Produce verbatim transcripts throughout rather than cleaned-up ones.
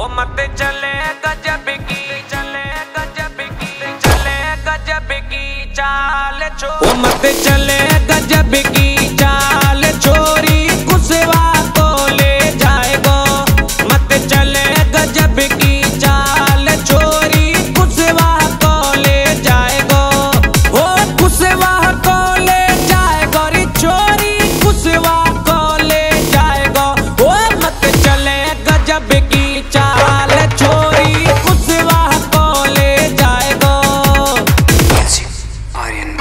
वो मत चले गजब की चले गजब की चले गजब की चाल छोड़, वो मत चले गजब की चाल छोरी कुसवा को ले जाएगो, मत चले गजब की चाल छोरी कुसवा को ले जाएगो, वो कुसवा को ले जाएगो री छोरी कुसवा को ले जाएगो, वो मत चले गजब की चाल छोरी कुसवा को ले जाएगो। आर्यन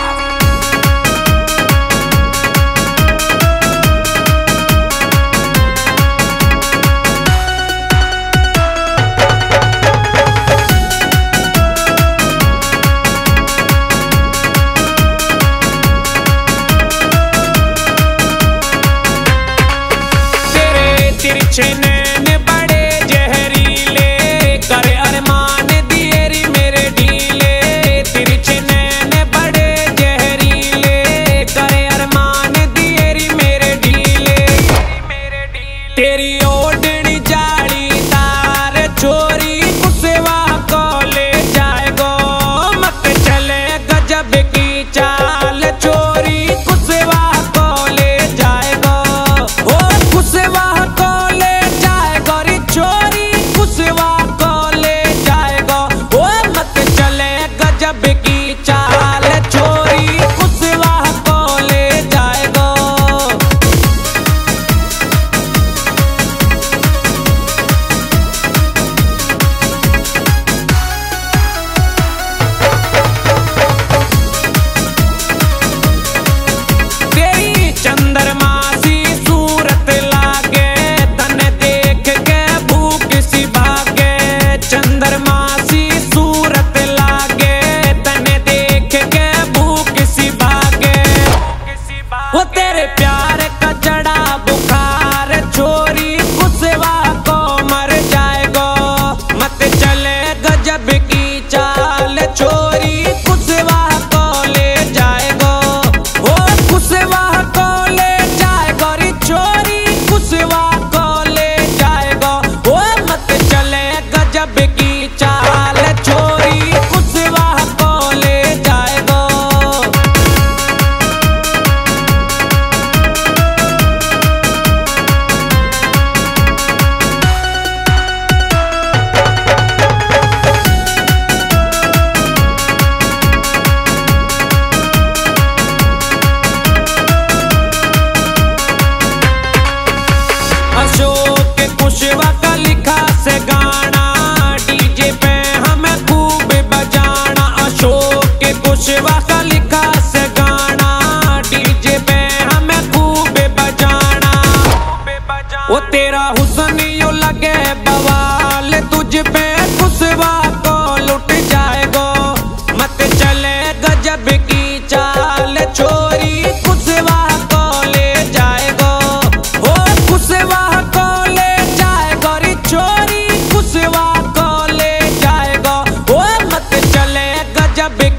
तेरे तिरछे नैन बड़े तेरी ओढ़नी जाड़ी तार छोरी कुसवा को ले जाएगो, मत चले गजब की चाल छोरी कुसवा को ले जाएगो, ओ कुसवा को ले जाएगो री छोरी कुसवा को ले जाएगो, ओ मत चले गजब की चाल छोरी कुसवा को ले जाएगो। वो तेरे प्यार का चढ़ा बुखार छोरी कुसवा को मर जाएगो, मत चले गजब की चाल छोरी कुसवा को ले जाएगो, वो कुसवा को ले जाएगो री छोरी कुसवा को ले जाएगो, वो मत चले गजब की चाल छोरी कुसवा को ले जाएगो। अशोक कुशवा का लिखा से गाना डीजे पे हमें खूब बजाना, अशोक कुशवा का लिखा से गाना डीजे पे हमें खूब बजाना, वो तेरा हुस्न यूं लगे बवाल तुझ पे कुशवा को लुट जाएगो, मत चले गजब की चाल छोरी कुशवा को ले जाएगो, वो कुशवा छोरी कुसवा को ले जाएगा, वो मत चले गजब।